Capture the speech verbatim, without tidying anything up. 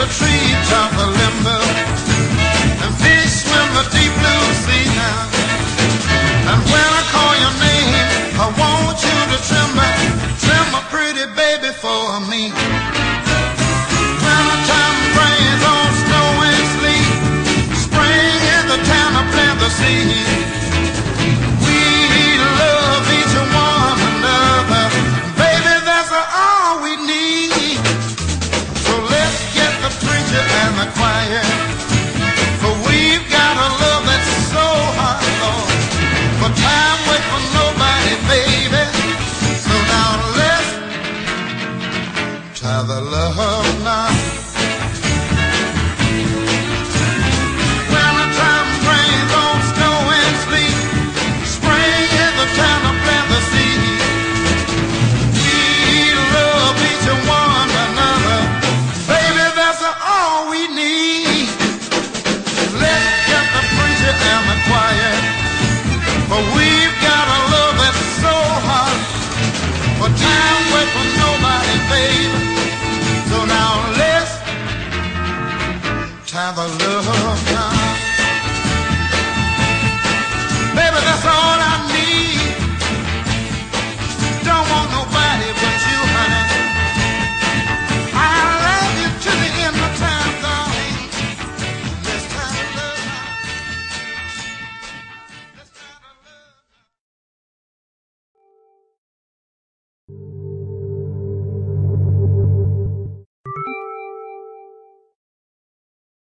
the treetop of limbo, and fish swim the deep blue sea now. And when I call your name, I want you to tremble, tremble, pretty baby, for me. Wintertime rains on snow and sleet, spring in the town I plant the seed. The love knot. When the time rains on snow and sleet, spring is the time to plant the seed. We love each one another, baby, that's all we need. Let's get the preacher and the choir, for we've got a love that's so hot. For time waits for nobody, baby. So now let's tie the love knot. Baby, that's all.